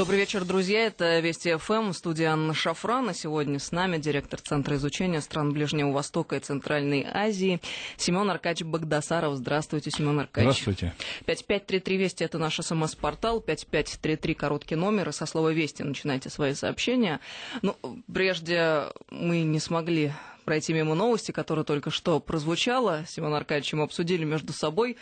Добрый вечер, друзья. Это Вести ФМ, студия Анна Шафран. Сегодня с нами директор Центра изучения стран Ближнего Востока и Центральной Азии Семен Аркадьевич Багдасаров. Здравствуйте, Семен Аркадьевич. Здравствуйте. 5533 Вести — это наш СМС-портал. 5533 короткий номер. И со слова «Вести» начинайте свои сообщения. Ну, прежде мы не смогли пройти мимо новости, которая только что прозвучала. Семен Аркадьевич, мы обсудили между собой.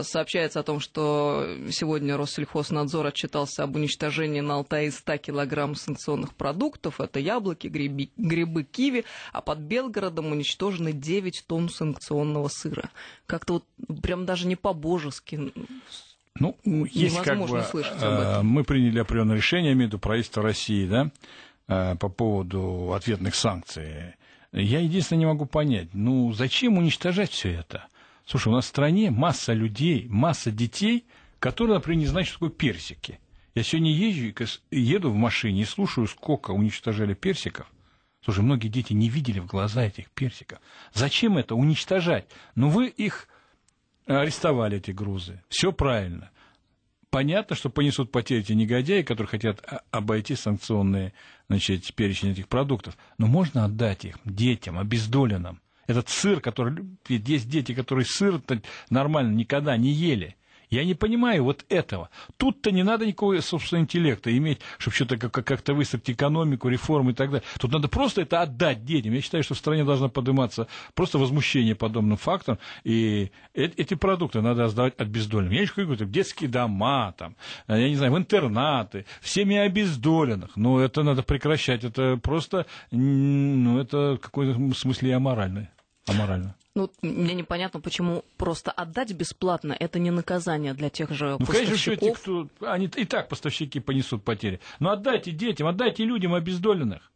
Сообщается о том, что сегодня Россельхознадзор отчитался об уничтожении на Алтае 100 килограмм санкционных продуктов. Это яблоки, грибы, киви. А под Белгородом уничтожены 9 тонн санкционного сыра. Как-то вот прям даже не по-божески. Ну, есть как бы, слышать об этом. Мы приняли определенное решение, между правительством России, да, по поводу ответных санкций. Я единственное не могу понять, ну зачем уничтожать все это? Слушай, у нас в стране масса людей, масса детей, которые, например, не знают, что такое персики. Я сегодня еду в машине и слушаю, сколько уничтожали персиков. Слушай, многие дети не видели в глаза этих персиков. Зачем это уничтожать? Ну вы их арестовали, эти грузы, все правильно. Понятно, что понесут потери те негодяи, которые хотят обойти санкционные, значит, перечень этих продуктов. Но можно отдать их детям, обездоленным. Этот сыр, который... Есть дети, которые сыр нормально никогда не ели. Я не понимаю вот этого. Тут-то не надо никакого собственного интеллекта иметь, чтобы что-то как-то выстроить экономику, реформы и так далее. Тут надо просто это отдать детям. Я считаю, что в стране должно подниматься просто возмущение подобным фактом. И эти продукты надо сдавать обездоленным. Я еще говорю, в детские дома, там, я не знаю, в интернаты, в семьи обездоленных. Но это надо прекращать. Это просто, ну, это в каком-то смысле аморально. Ну, мне непонятно, почему просто отдать бесплатно — это не наказание для тех же поставщиков. Ну, конечно, все те, кто... Они и так, поставщики, понесут потери. Но отдайте детям, отдайте людям обездоленных.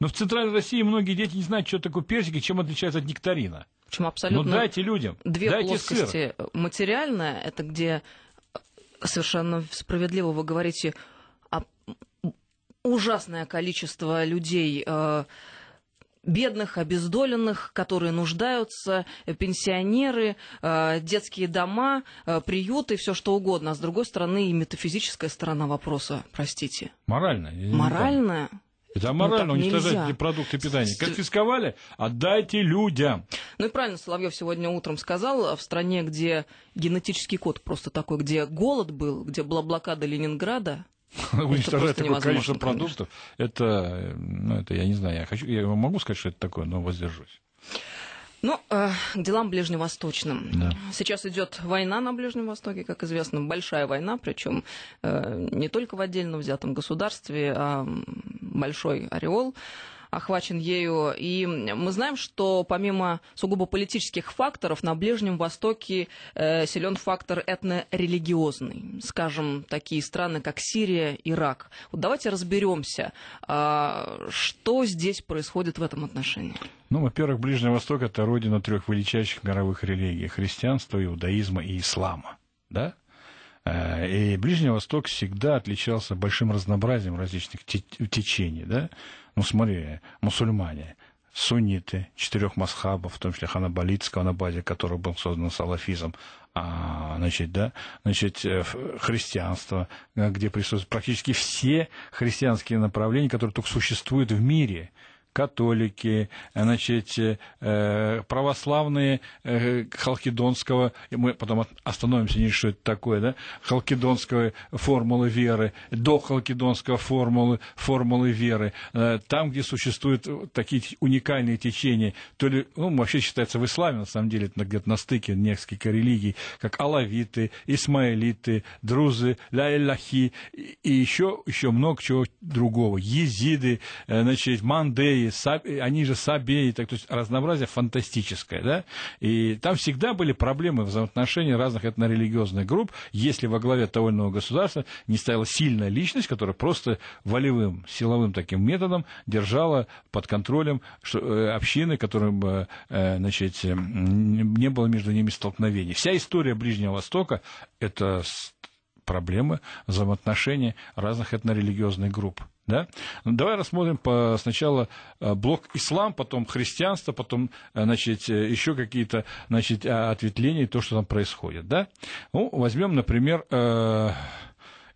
Но в Центральной России многие дети не знают, что такое персики, чем отличается от нектарина. Причем абсолютно... Ну, дайте людям, две дайте плоскости. Сыр. Материальная — это где совершенно справедливо вы говорите о ужасное количество людей... бедных, обездоленных, которые нуждаются, пенсионеры, детские дома, приюты, все что угодно. А с другой стороны, и метафизическая сторона вопроса, простите. Моральная. Моральная? Это аморально, ну, уничтожать нельзя. Продукты питания. Конфисковали? Отдайте людям. Ну и правильно Соловьев сегодня утром сказал, в стране, где генетический код просто такой, где голод был, где была блокада Ленинграда, уничтожать такое количество продуктов, это, ну, это, я не знаю, я могу сказать, что это такое, но воздержусь. Ну, к делам ближневосточным. Да. Сейчас идет война на Ближнем Востоке, как известно, большая война, причем не только в отдельно взятом государстве, а большой ореол охвачен ею. И мы знаем, что помимо сугубо политических факторов, на Ближнем Востоке силен фактор этно-религиозный. Скажем, такие страны, как Сирия, Ирак. Вот давайте разберемся, что здесь происходит в этом отношении. Ну, во-первых, Ближний Восток — это родина трех величайших мировых религий: христианства, иудаизма и ислама. Да? И Ближний Восток всегда отличался большим разнообразием различных течений, да? Ну, смотри, мусульмане, сунниты, 4 мазхабов, в том числе ханабалитского, на базе которого был создан салафизм, христианство, где присутствуют практически все христианские направления, которые только существуют в мире. Католики, православные халкидонского, мы потом остановимся, не что это такое, да, халкидонского формулы веры, до халкидонского формулы веры, там, где существуют такие уникальные течения, то ли, ну, вообще считается в исламе, на самом деле, это где-то на стыке нескольких религий, как алавиты, исмаилиты, друзы, ля-эллахи, и еще много чего другого, езиды, мандеи, они же сабеи, то есть разнообразие фантастическое, да, и там всегда были проблемы в взаимоотношении разных этнорелигиозных групп, если во главе того или иного государства не стояла сильная личность, которая просто волевым, силовым таким методом держала под контролем общины, которым, не было между ними столкновений. Вся история Ближнего Востока – это проблемы взаимоотношений разных этнорелигиозных групп. Да? Ну, давай рассмотрим сначала блок ислам, потом христианство, потом еще какие-то ответвления, то, что там происходит. Да? Ну, возьмем, например,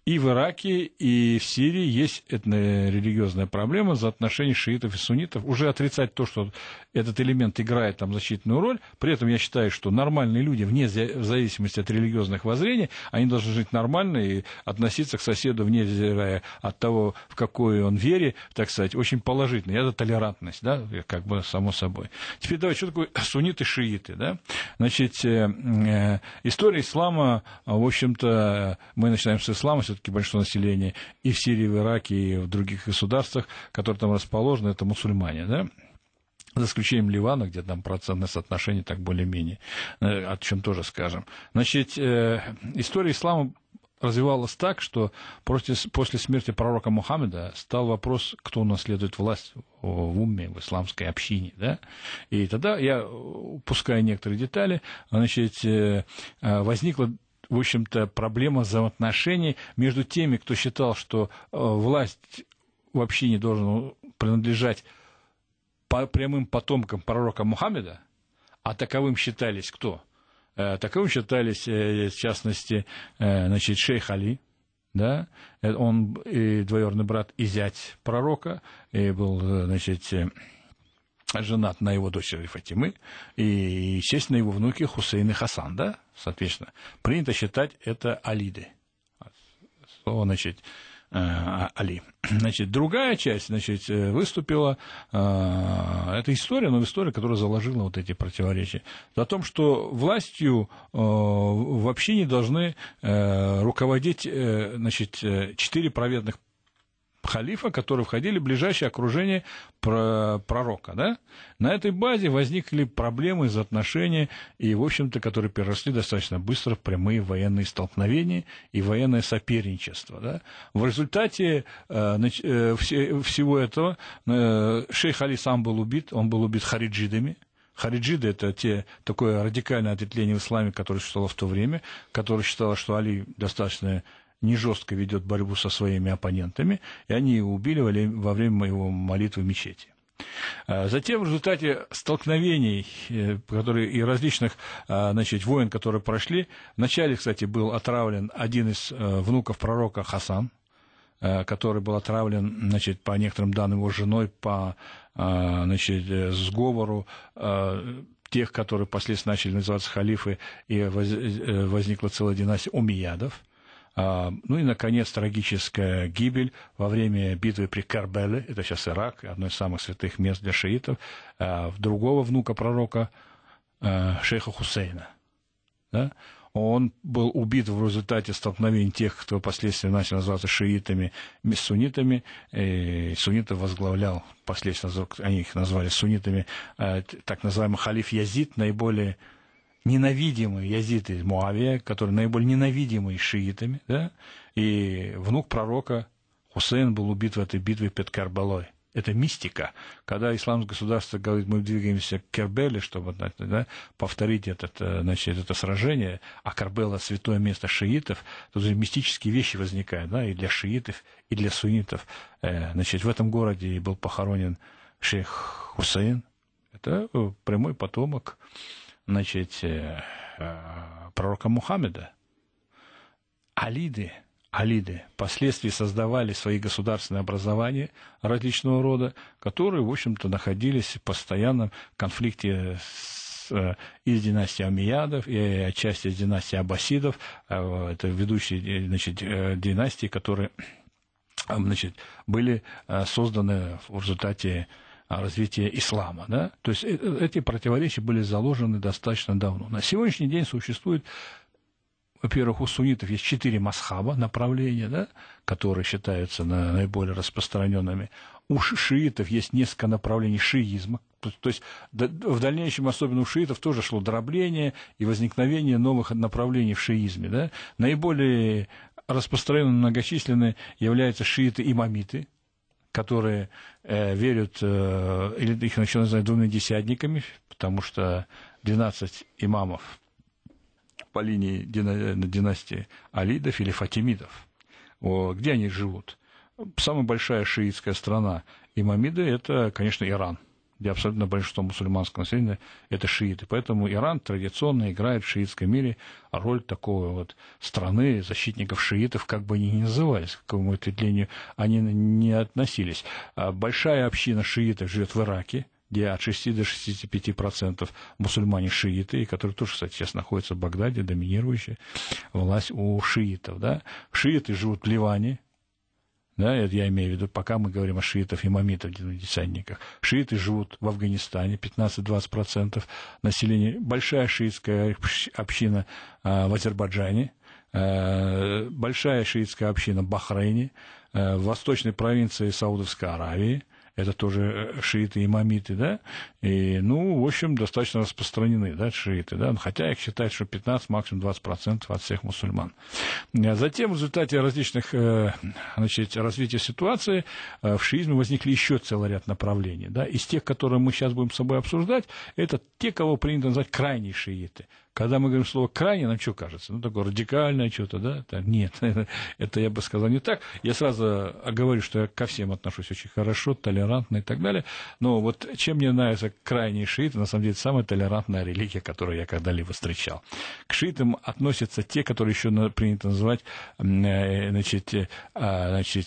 И в Ираке, и в Сирии есть этнорелигиозная проблема за отношения шиитов и суннитов. Уже отрицать то, что этот элемент играет там значительную роль. При этом я считаю, что нормальные люди, вне зависимости от религиозных воззрений, они должны жить нормально и относиться к соседу, вне зависимости от того, в какой он вере, так сказать, очень положительно. Это толерантность, да, как бы само собой. Теперь давай, что такое сунниты-шииты, да? Значит, история ислама, в общем-то, мы начинаем с ислама, все-таки большинство населения и в Сирии, и в Ираке, и в других государствах, которые там расположены, это мусульмане, да? За исключением Ливана, где там процентное соотношение так более-менее, о чем тоже скажем. Значит, история ислама развивалась так, что после смерти пророка Мухаммеда стал вопрос, кто унаследует власть в умме, в исламской общине, да? И тогда, я упускаю некоторые детали, значит, возникла, в общем-то, проблема взаимоотношений между теми, кто считал, что власть в общине должна принадлежать прямым потомкам пророка Мухаммеда, а таковым считались кто? Таковым считались, в частности, значит, шейх Али, да? Он и двоюродный брат, и зять пророка, и был, значит, женат на его дочери Фатимы, и, естественно, его внуки Хусейн и Хасан, да, соответственно. Принято считать это алиды. Слово, значит, Али. Значит, другая часть, значит, выступила, это история, но история, которая заложила вот эти противоречия, о том, что властью вообще не должны руководить, значит, 4 праведных халифа, которые входили в ближайшее окружение пророка, да? На этой базе возникли проблемы из отношений, и, в общем-то, которые переросли достаточно быстро в прямые военные столкновения и военное соперничество, да? В результате всего этого шейх Али сам был убит, он был убит хариджидами. Хариджиды – это такое радикальное ответвление в исламе, которое существовало в то время, которое считало, что Али достаточно не жестко ведет борьбу со своими оппонентами, и они его убили во время его молитвы в мечети. Затем в результате столкновений и различных, значит, войн, которые прошли, вначале, кстати, был отравлен один из внуков пророка Хасан, который был отравлен, значит, по некоторым данным его женой, по, значит, сговору тех, которые впоследствии начали называться халифы, и возникла целая династия умейядов. Ну и, наконец, трагическая гибель во время битвы при Карбеле, это сейчас Ирак, одно из самых святых мест для шиитов, другого внука пророка, шейха Хусейна, да? Он был убит в результате столкновений тех, кто впоследствии начал называться шиитами, с суннитами. И суннитов возглавлял, впоследствии они их назвали суннитами, так называемый халиф Язид, наиболее ненавидимые язиты Муавия, которые наиболее ненавидимые шиитами, да? И внук пророка Хусейн был убит в этой битве под Кербелой. Это мистика. Когда исламское государство говорит, мы двигаемся к Кербеле, чтобы, да, повторить значит, это сражение, а Кербела – святое место шиитов, то мистические вещи возникают, да, и для шиитов, и для суннитов. Значит, в этом городе был похоронен шейх Хусейн. Это прямой потомок, значит, пророка Мухаммеда. Алиды впоследствии создавали свои государственные образования различного рода, которые, в общем-то, находились в постоянном конфликте и с династией Омейядов, и отчасти с династией Аббасидов, это ведущие, значит, династии, которые, значит, были созданы в результате развития ислама, да? То есть эти противоречия были заложены достаточно давно. На сегодняшний день существует, во-первых, у суннитов есть 4 мазхаба, направления, да, которые считаются наиболее распространенными. У шиитов есть несколько направлений шиизма. То есть в дальнейшем, особенно у шиитов, тоже шло дробление и возникновение новых направлений в шиизме, да? Наиболее распространенно многочисленные являются шииты и имамиты, которые верят, или их начинают называть двумя десятниками, потому что 12 имамов по линии династии алидов или фатимидов. Где они живут? Самая большая шиитская страна имамиды – это, конечно, Иран. для абсолютно большинства мусульманского населения это шииты. Поэтому Иран традиционно играет в шиитском мире роль такой вот страны, защитников шиитов, как бы они ни назывались, к какому ответвлению они не относились. Большая община шиитов живет в Ираке, где от 60 до 65% мусульмане шииты, которые тоже, кстати, сейчас находятся в Багдаде, доминирующая власть у шиитов. Да? Шииты живут в Ливане. Да, это я имею в виду, пока мы говорим о шиитах и мамитах, десантниках. Шииты живут в Афганистане, 15-20% населения. Большая шиитская община в Азербайджане, большая шиитская община в Бахрейне, в восточной провинции Саудовской Аравии. Это тоже шииты и мамиты, да, и, ну, в общем, достаточно распространены, да, шииты, да, хотя их считают, что 15, максимум 20% от всех мусульман. Затем в результате различных, развития ситуации в шиизме возникли еще целый ряд направлений, да, из тех, которые мы сейчас будем с собой обсуждать, это те, кого принято называть крайние шииты. Когда мы говорим слово «крайне», нам что кажется? Ну, такое радикальное что-то, да? Нет, это я бы сказал не так. Я сразу говорю, что я ко всем отношусь очень хорошо, толерантно и так далее. Но вот чем мне нравятся крайние шииты, на самом деле, самая толерантная религия, которую я когда-либо встречал. К шиитам относятся те, которые еще принято называть,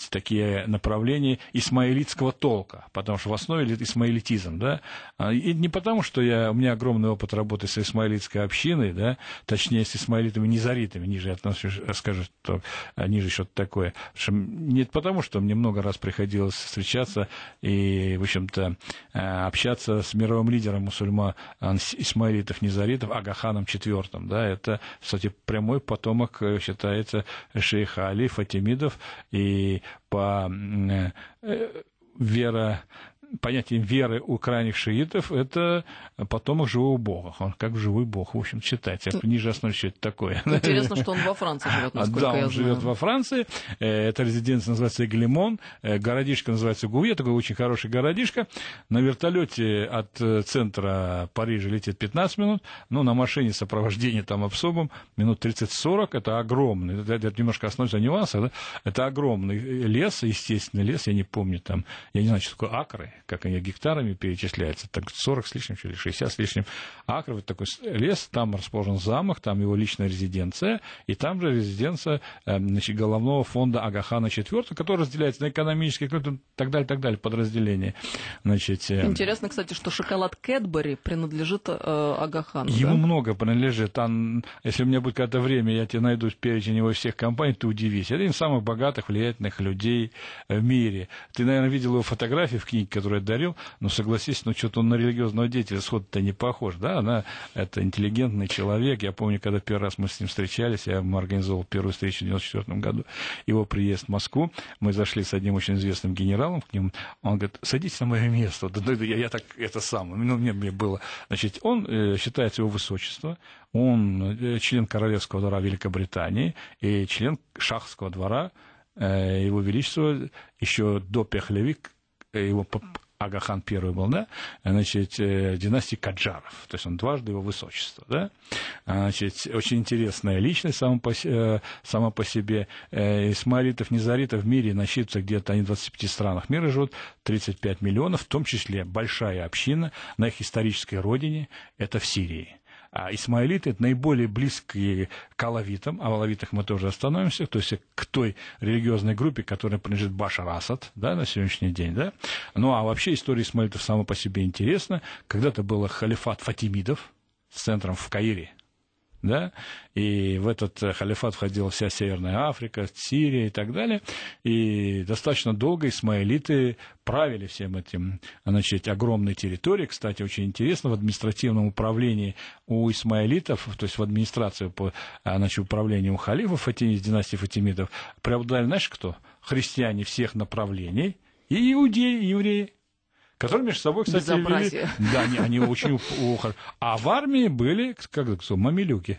такие направления исмаилитского толка, потому что в основе исмаилитизм, да? И не потому, что у меня огромный опыт работы с исмаилитской общиной, да, точнее, с исмаилитами, низаритами, ниже я скажу, что ниже что-то такое. Нет, потому что мне много раз приходилось встречаться и, в общем-то, общаться с мировым лидером мусульман исмаилитов, низаритов, Агаханом IV. Да, это, кстати, прямой потомок, считается, шейха Али, Фатимидов, и по понятие веры у крайних шиитов — это потомок живого бога. Он как живой бог, в общем, считается. Это ниже основы, что это такое. Интересно, что он во Франции живет, насколько я знаю. Да, он живет во Франции. Эта резиденция называется Эглимон. Городишко называется Гуе, такой очень хороший городишко. На вертолете от центра Парижа летит 15 минут, но на машине сопровождение там обсобом минут 30-40. Это огромный. Это немножко остановится о нюансах. Да? Это огромный лес, естественный лес. Я не помню там, я не знаю, что такое акры, как они гектарами перечисляются, так 40 с лишним или 60 с лишним акров, вот такой лес, там расположен замок, там его личная резиденция, и там же резиденция головного фонда Агахана IV, который разделяется на экономический, так далее, подразделения. Интересно, кстати, что шоколад Кэтбери принадлежит Агахану. Ему много принадлежит. Если у меня будет какое-то время, я тебе найду перечень его всех компаний, ты удивись. Один из самых богатых, влиятельных людей в мире. Ты, наверное, видел его фотографии в книге, которую я дарил, но согласись, что-то он на религиозного деятеля сходу-то не похож, да, это интеллигентный человек, я помню, когда первый раз мы с ним встречались, я ему организовал первую встречу в 1994 году, его приезд в Москву, мы зашли с одним очень известным генералом к ним, он говорит, садитесь на мое место, я так это сам, мне было, он считается его высочество, он член Королевского двора Великобритании и член Шахского двора, его величество еще до Пехлеви, его Агахан I был, да, династии Каджаров, то есть он дважды его высочество, да, очень интересная личность сама по себе, исмаилитов, низаритов в мире насчитывается где-то, они в 25 странах мира живут, 35 миллионов, в том числе большая община на их исторической родине, это в Сирии. А исмаилиты — это наиболее близкие к алавитам, а в алавитах мы тоже остановимся, то есть к той религиозной группе, которая принадлежит Башар Асад, да, на сегодняшний день. Да? Ну а вообще история исмаилитов сама по себе интересна. Когда-то был халифат фатимидов с центром в Каире. Да? И в этот халифат входила вся Северная Африка, Сирия и так далее. И достаточно долго исмаилиты правили всем этим огромной территорией. Кстати, очень интересно, в административном управлении у исмаилитов, то есть в администрации по управлению у халифов из династии фатимидов, преобладали, знаешь, кто? Христиане всех направлений и иудеи, и евреи. Которые между собой, кстати, вели... Да, они очень ухо. А в армии были, мамилюки.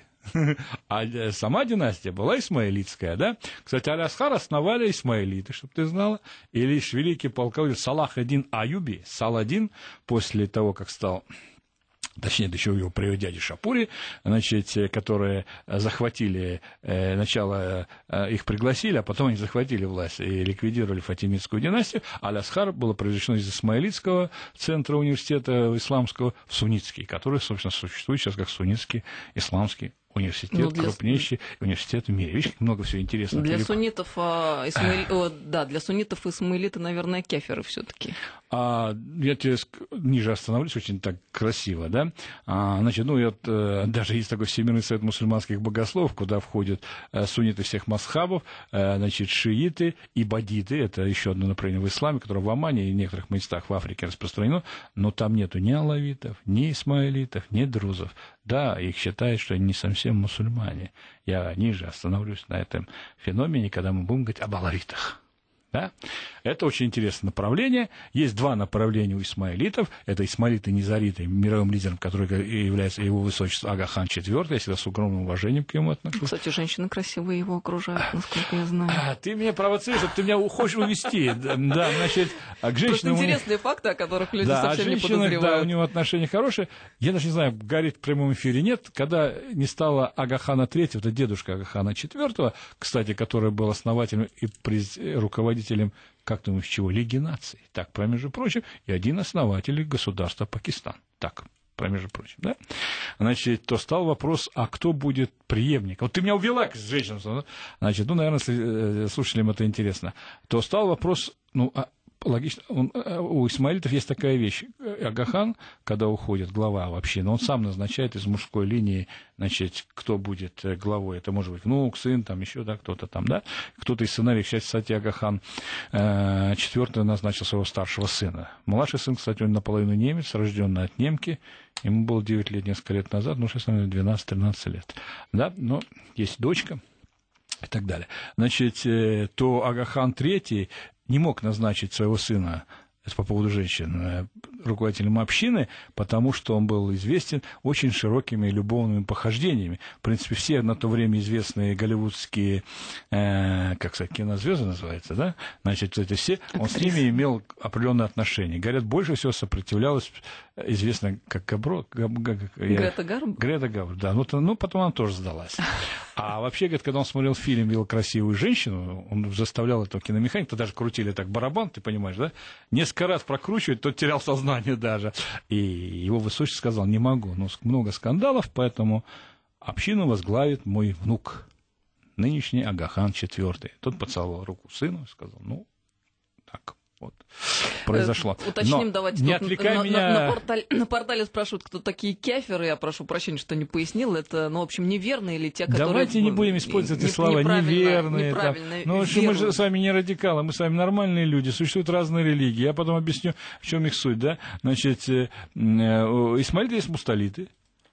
А сама династия была исмаилитская, да? Кстати, Аль-Асхар основали исмаилиты, чтобы ты знала. И лишь великий полководец Салах-эддин Аюби, Саладин, после того, как стал точнее, до чего его привел дядя Шапури, значит, которые захватили, сначала их пригласили, а потом они захватили власть и ликвидировали Фатимидскую династию. Аль-Азхар было произведено из Исмаилитского центра университета исламского в Суннитский, который, собственно, существует сейчас как Суннитский исламский университет, крупнейший университет в мире. Видишь, много всего интересного. Для суннитов и исмаилиты, наверное, кефиры все-таки. Я тебе ниже остановлюсь, очень так красиво, да? Значит, даже есть такой Всемирный совет мусульманских богословов, куда входят сунниты всех масхабов, значит, шииты и бадиты. Это еще одно направление в исламе, которое в Омане и в некоторых местах в Африке распространено, но там нету ни алавитов, ни исмаилитов, ни друзов. Да, их считают, что они не совсем мусульмане. Я ниже остановлюсь на этом феномене, когда мы будем говорить об алавитах. Да? Это очень интересное направление. Есть два направления у исмаилитов. Это исмаилиты-низариты, мировым лидером, который является его высочество Ага-хан IV. Я всегда с огромным уважением к нему отношусь. Кстати, женщины красивые его окружают, насколько я знаю. Ты меня провоцируешь, ты меня хочешь увести. Да, значит, к женщинам... Просто интересные факты, о которых люди совсем не подозревают. Да, у него отношения хорошие. Я даже не знаю, горит в прямом эфире, нет. Когда не стало Ага-хана III, это дедушка Ага-хана IV, кстати, который был основателем и руководителем, как ты думаешь, чего? Лиги наций. Так, промежу прочим, и один основатель государства Пакистан. Так, промежу прочим, да? Значит, то стал вопрос, а кто будет преемником? Вот ты меня увела к женщинам. Значит, наверное, слушателям это интересно. То стал вопрос, логично, у исмаилитов есть такая вещь. Агахан, когда уходит глава вообще, но он сам назначает из мужской линии, значит, кто будет главой. Это может быть внук, сын, там еще, да, кто-то там, да. Кто-то из сыновей. Сейчас, кстати, Агахан IV назначил своего старшего сына. Младший сын, кстати, он наполовину немец, рожденный от немки. Ему было 9 лет несколько лет назад, ну, сейчас, наверное, 12-13 лет. Да, но есть дочка и так далее. Значит, то Агахан III... не мог назначить своего сына, это по поводу женщин, руководителем общины, потому что он был известен очень широкими любовными похождениями. В принципе, все на то время известные голливудские, как сказать, кинозвезды называется, да? Значит, это все, он с ними имел определенные отношения. Говорят, больше всего сопротивлялась известная как Грета Гарбо, да. Потом она тоже сдалась. А вообще, говорит, когда он смотрел фильм, видел красивую женщину, он заставлял этого киномеханика, даже крутили так барабан, ты понимаешь, да? Несколько раз прокручивать, тот терял сознание даже. И его высочество сказал, не могу, много скандалов, поэтому общину возглавит мой внук, нынешний Агахан IV. Тот поцеловал руку сыну и сказал, так. Вот. Произошло. Уточним, но давайте. Не отвлекай меня. На портале спрашивают, кто такие кяферы. Я прошу прощения, что не пояснил. Это, в общем, неверные или те, которые... Давайте не будем использовать эти слова. Неверные. Мы же с вами не радикалы, мы с вами нормальные люди. Существуют разные религии. Я потом объясню, в чем их суть. Да? Значит, исмаилиты есть мусталиты.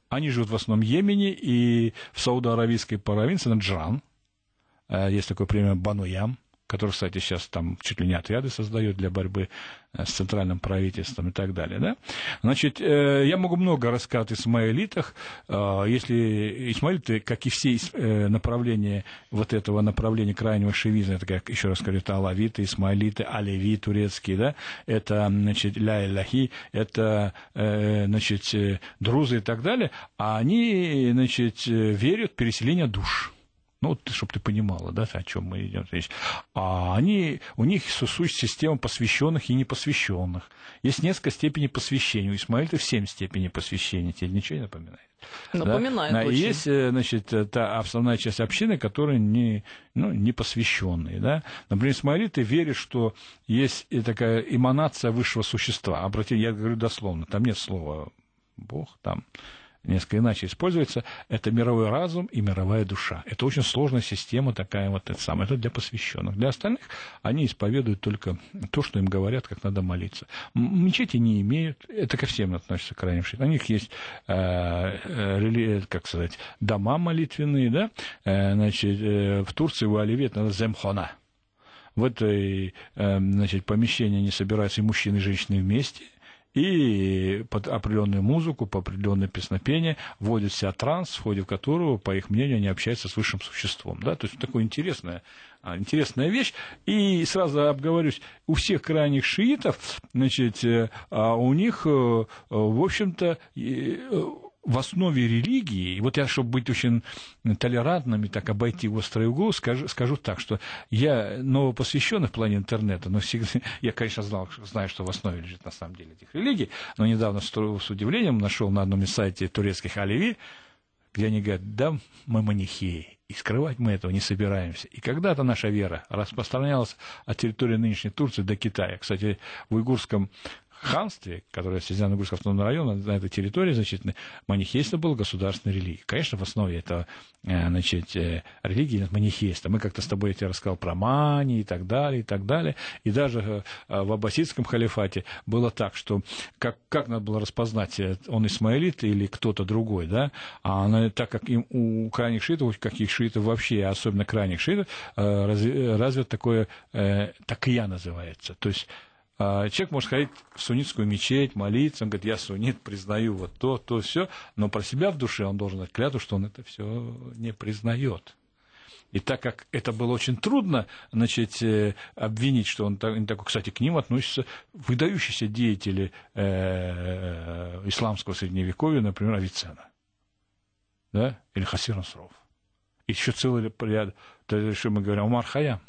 Они живут в основном в Йемене и в саудо-аравийской провинции, Наджран. Есть такое племя Бануям, который, кстати, сейчас там чуть ли не отряды создает для борьбы с центральным правительством и так далее, да? Значит, я могу много рассказать о исмаилитах. Если исмаилиты, как и все направления этого крайнего шиизма, это, как еще раз говорю, это алавиты, исмаилиты, алеви турецкие, да? Это, значит, ля-илахи, это, значит, друзы и так далее. А они, значит, верят в переселение душ. Чтобы ты понимала, да, о чем мы идем речь. А у них существует система посвященных и непосвященных. Есть несколько степеней посвящения. У исмаилитов 7 степеней посвящения. Тебе ничего не напоминает? Напоминает, да? Очень. Есть, значит, та основная часть общины, которая не посвященные, да? Например, исмаилиты верят, что есть такая эманация высшего существа. Обратите, я говорю дословно, там нет слова «бог», там... несколько иначе используется, это мировой разум и мировая душа. Это очень сложная система такая вот эта самая. Это для посвященных. Для остальных они исповедуют только то, что им говорят, как надо молиться. Мечети не имеют, это ко всем относится крайне. У них есть, дома молитвенные, да? Значит, в Турции, в Аливе, это называется земхона. В этой, значит, помещении они собираются и мужчины, и женщины вместе, и под определенную музыку, по определенной песнопению вводят себя транс, в ходе которого, по их мнению, они общаются с высшим существом. Да? То есть, такое интересная вещь. И сразу обговорюсь, у всех крайних шиитов, значит, у них, в общем-то, в основе религии, и вот я, чтобы быть очень толерантным и так обойти острый угол, скажу так, что я новопосвященный в плане интернета, но всегда, я, конечно, знаю, что в основе лежит на самом деле этих религий, но недавно с удивлением нашел на одном из сайтов турецких Алеви, где они говорят, да, мы манихеи, и скрывать мы этого не собираемся. И когда-то наша вера распространялась от территории нынешней Турции до Китая. Кстати, в уйгурском ханстве, которое Северно-Уйгурский автономный район, на этой территории значительной, манихейство было государственной религией. Конечно, в основе этого, значит, религии манихейства. Мы как-то с тобой, я тебе рассказал про мани и так далее, и так далее. И даже в аббасидском халифате было так, что как надо было распознать, он исмаилит или кто-то другой, да? А так как им, у крайних шиитов, как и шиитов вообще, особенно крайних шиитов, развит такое такия называется. То есть человек может ходить в суннитскую мечеть, молиться, он говорит, я суннит, признаю вот то, все, но про себя в душе он должен дать клятву, что он это все не признает. И так как это было очень трудно, значит, обвинить, что он такой, кстати, к ним относятся выдающиеся деятели исламского средневековья, например, Авиценна, да? Или Хасир Насров. Еще целый ряд, что мы говорим, Умар Хайям.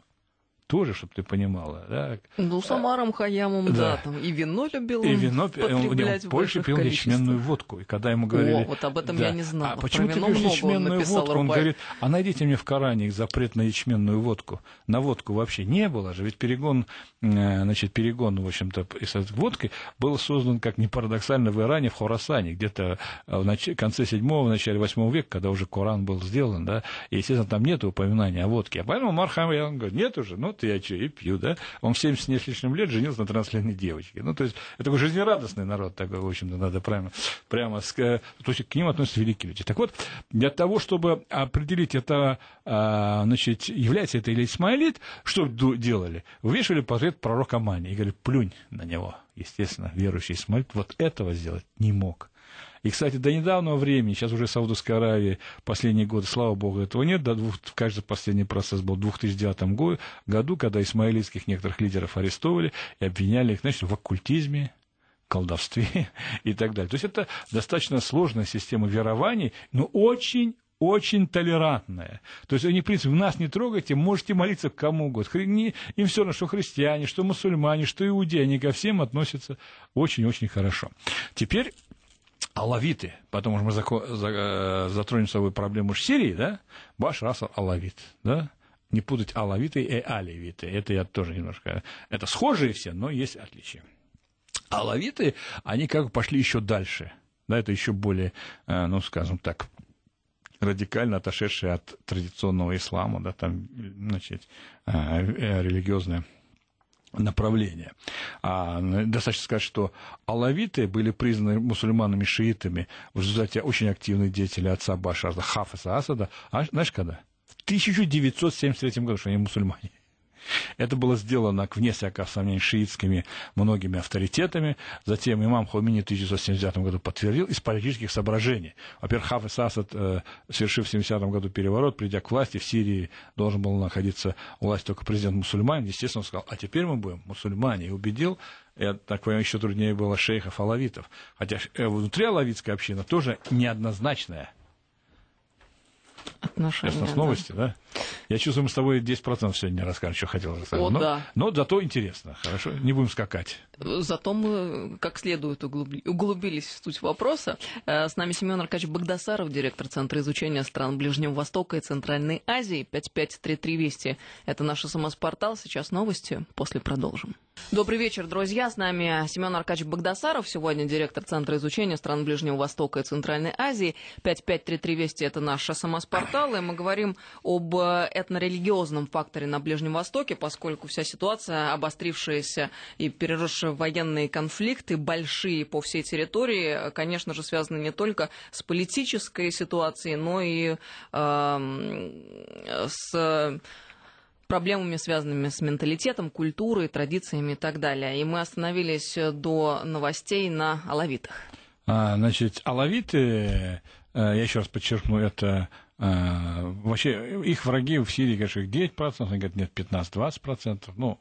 Тоже, чтобы ты понимала. Да? Ну, с Омаром Хайямом, да. Там, и вино любил он потреблять в больших количествах. Больше пил ячменную водку. И когда ему говорили... вот об этом я не знала. А почему ты пьешь ячменную водку? Он говорит, а найдите мне в Коране запрет на ячменную водку. На водку вообще не было же. Ведь перегон в общем-то, с водкой был создан, как ни парадоксально, в Иране, в Хорасане, где-то в конце 7-го, начале 8 века, когда уже Коран был сделан, да, и, естественно, там нет упоминания о водке. А поэтому Омар Хайям говорит, нет уже, ну, я что, и пью, да? Он в 70 с лишним лет женился на 13-летней девочке. Ну, то есть, это такой жизнерадостный народ такой, в общем-то, надо прямо сказать. То есть, к ним относятся великие люди. Так вот, для того, чтобы определить это, значит, является это или исмаилит, что делали? Вывешивали портрет пророка Мани и говорили, плюнь на него. Естественно, верующий исмаилит вот этого сделать не мог. И, кстати, до недавнего времени, сейчас уже в Саудовской Аравии последние годы, слава богу, этого нет, каждый последний процесс был в 2009 году, когда исмаилитских некоторых лидеров арестовывали и обвиняли их, значит, в оккультизме, колдовстве и так далее. То есть это достаточно сложная система верований, но очень толерантная. То есть они, в принципе, нас не трогайте, можете молиться кому угодно. Им все равно, что христиане, что мусульмане, что иудеи, они ко всем относятся очень-очень хорошо. Теперь... алавиты, потому что мы затронем с собой проблему с Сирией, да, Башар алавит, да, не путать алавиты и алевиты, это я тоже немножко, это схожие все, но есть отличия. Алавиты, они как бы пошли еще дальше, да, это еще более, ну, скажем так, радикально отошедшие от традиционного ислама, да, там, значит, религиозное направление. Достаточно сказать, что алавиты были признаны мусульманами-шиитами в результате очень активных деятелей отца Башара, Хафиза Асада, знаешь, когда? В 1973 году, что они мусульмане. Это было сделано, вне всякого сомнения, шиитскими многими авторитетами. Затем имам Хомини в 1979 году подтвердил из политических соображений. Во-первых, Хафиз Асад, совершив в 1970 году переворот, придя к власти, в Сирии должен был находиться власть только президент-мусульманин. Естественно, он сказал, а теперь мы будем мусульмане. И убедил, так понимаю, еще труднее было шейхов-алавитов. Хотя внутри алавитская община тоже неоднозначная. Отношения, с новости, да? Я чувствую, мы с тобой 10% сегодня расскажем, что хотел рассказать. О, да. Но зато интересно, хорошо? Не будем скакать. Зато мы как следует углубились в суть вопроса. С нами Семен Аркадьевич Багдасаров, директор Центра изучения стран Ближнего Востока и Центральной Азии. 5533 Вести. Это наш СМС-портал. Сейчас новости, после продолжим. Добрый вечер, друзья. С нами Семен Аркадьевич Багдасаров, сегодня директор Центра изучения стран Ближнего Востока и Центральной Азии. 5533 Вести – это наш СМС-портал, и мы говорим об этнорелигиозном факторе на Ближнем Востоке, поскольку вся ситуация, обострившаяся и переросшая в военные конфликты, большие по всей территории, конечно же, связаны не только с политической ситуацией, но и с проблемами, связанными с менталитетом, культурой, традициями и так далее. И мы остановились до новостей на алавитах. Значит, алавиты, я еще раз подчеркну, это вообще их враги в Сирии, конечно, их 9%, они говорят, нет, 15-20%. Ну,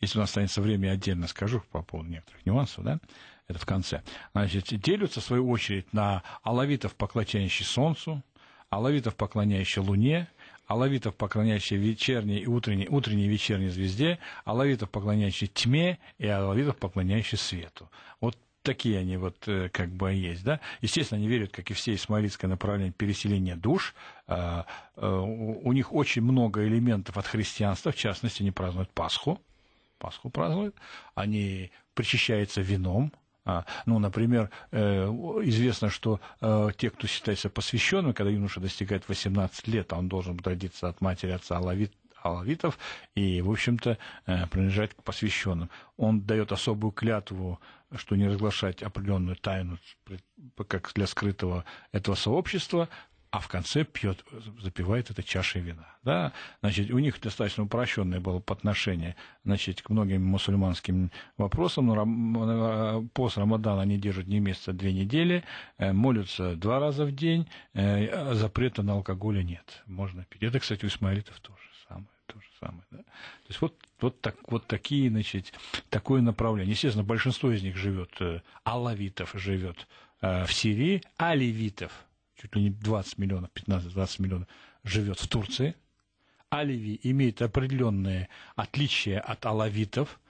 если у нас останется время, я отдельно скажу по поводу некоторых нюансов, да, это в конце. Значит, делятся, в свою очередь, на алавитов, поклоняющих солнцу, алавитов, поклоняющих луне, алавитов, поклоняющих вечерней и утренней и вечерней звезде, алавитов, поклоняющих тьме и алавитов, поклоняющих свету. Вот такие они вот как бы есть, да. Естественно, они верят, как и все исмаилитское направление, переселение душ. У них очень много элементов от христианства, в частности, они празднуют Пасху. Пасху празднуют, они причащаются вином. Ну, например, известно, что те, кто считается посвященным, когда юноша достигает 18 лет, он должен родиться от матери отца алавитов и, в общем-то, принадлежать к посвященным. Он дает особую клятву, что не разглашать определенную тайну, как для скрытого этого сообщества, а в конце пьет, запивает это чашей вина. Да? Значит, у них достаточно упрощенное было отношение, значит, к многим мусульманским вопросам. Пост Рамадан они держат не месяц, а 2 недели, молятся 2 раза в день, запрета на алкоголь нет. Можно пить. Это, кстати, у исмаилитов то же самое, да? То есть вот такие, значит, такое направление. Естественно, большинство из них живет, алавитов живет в Сирии, а левитов чуть ли не 20 миллионов, 15-20 миллионов, живет в Турции. Алеви имеет определенные отличия от алавитов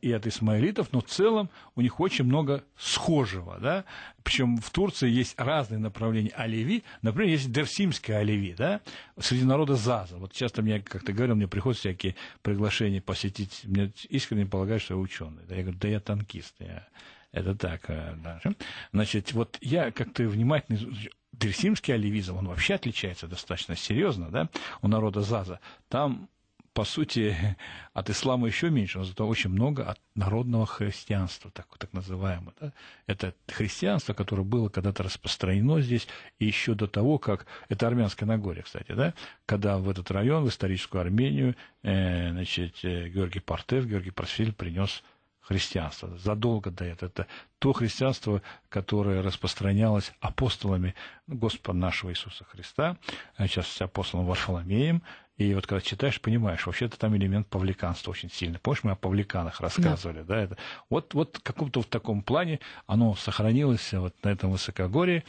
и от исмаилитов, но в целом у них очень много схожего. Да? Причем в Турции есть разные направления алеви. Например, есть дерсимская алеви, да? Среди народа Заза. Вот часто мне, как ты говорил, мне приходят всякие приглашения посетить. Мне искренне полагают, что я ученый. Да? Я говорю, да я танкист. Это так. Да. Значит, вот я как-то внимательно... Дерсимский алевизм, он вообще отличается достаточно серьезно, да, у народа Заза. Там, по сути, от ислама еще меньше, но зато очень много от народного христианства, так называемого. Да? Это христианство, которое было когда-то распространено здесь, и еще до того, как... Это Армянское Нагорье, кстати, да, когда в этот район, в историческую Армению, Георгий Партеф, Георгий Просфиль принес христианство. Задолго до этого. Это то христианство, которое распространялось апостолами Господа нашего Иисуса Христа, сейчас с апостолом Варфоломеем. И вот когда читаешь, понимаешь, вообще-то там элемент павликанства очень сильный. Помнишь, мы о павликанах рассказывали, да? Это, вот в каком-то в таком плане оно сохранилось вот на этом высокогорье.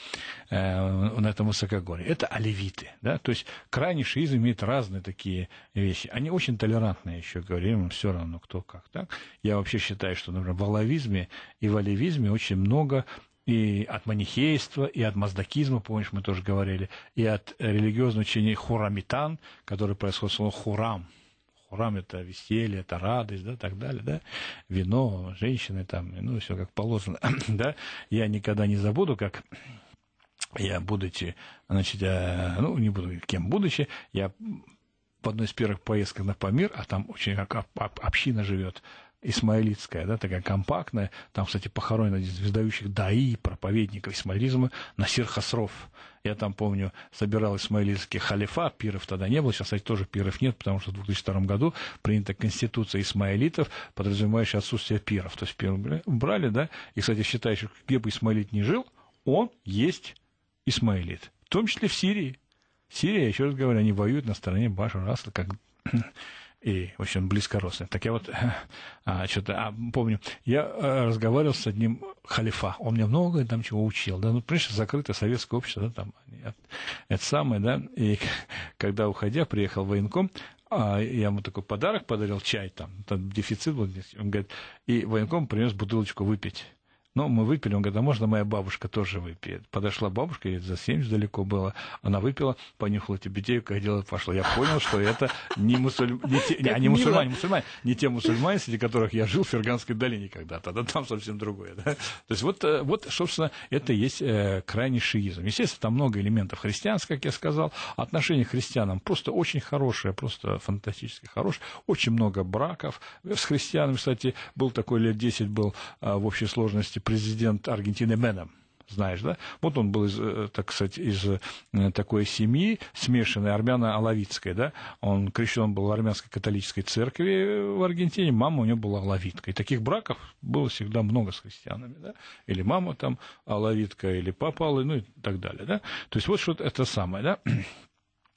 Это алевиты, да? То есть крайний шиизм имеет разные такие вещи. Они очень толерантные, еще говорим, все равно кто как, так? Я вообще считаю, что, например, в алавизме и в алевизме очень много... И от манихейства, и от маздакизма, помнишь, мы тоже говорили, и от религиозного учения хурамитан, которое происходит слово хурам. Хурам — это веселье, это радость, да, так далее, да, вино, женщины там, ну, все как положено, да. Я никогда не забуду, как я, будучи, значит, я в одной из первых поездок на Памир, а там очень община живет, исмаилитская, да, такая компактная. Там, кстати, похоронен один из ведущих даи, проповедников исмаилизма Насир Хасров. Я там, помню, собирал исмаилитский халифа, пиров тогда не было, сейчас, кстати, тоже пиров нет, потому что в 2002 году принята конституция исмаилитов, подразумевающая отсутствие пиров. То есть пиры убрали, да, и, кстати, считающих, где бы исмаилит ни жил, он есть исмаилит. В том числе в Сирии. Сирия, еще раз говорю, они воюют на стороне Башар Асада, как... И очень близкородственный. Так я вот помню, я разговаривал с одним халифа. Он мне много там чего учил. Да? Ну, конечно, закрытое советское общество, да, там это самое, да. И когда, уходя, приехал в военком, я ему такой подарок подарил, чай там дефицит был. Он говорит, и военком принес бутылочку выпить. Ну, мы выпили, он говорит, а можно моя бабушка тоже выпьет? Подошла бабушка, ей за 70 далеко было, она выпила, понюхала тибетейку, дело пошло. Я понял, что это не те мусульмане, среди которых я жил в Ферганской долине когда-то, да, там совсем другое. Да? То есть вот, собственно, это и есть крайний шиизм. Естественно, там много элементов христианских, как я сказал, отношения к христианам просто очень хорошие, просто фантастически хорошие, очень много браков. С христианами, кстати, был такой лет 10 в общей сложности президент Аргентины Мэнем, знаешь, да? Вот он был, так сказать, из такой семьи смешанной, армяно-алавитской, да? Он крещен был в армянской католической церкви в Аргентине, мама у него была алавитка. И таких браков было всегда много с христианами, да? Или мама там алавитка, или папа, ну и так далее, да? То есть вот что-то это самое, да?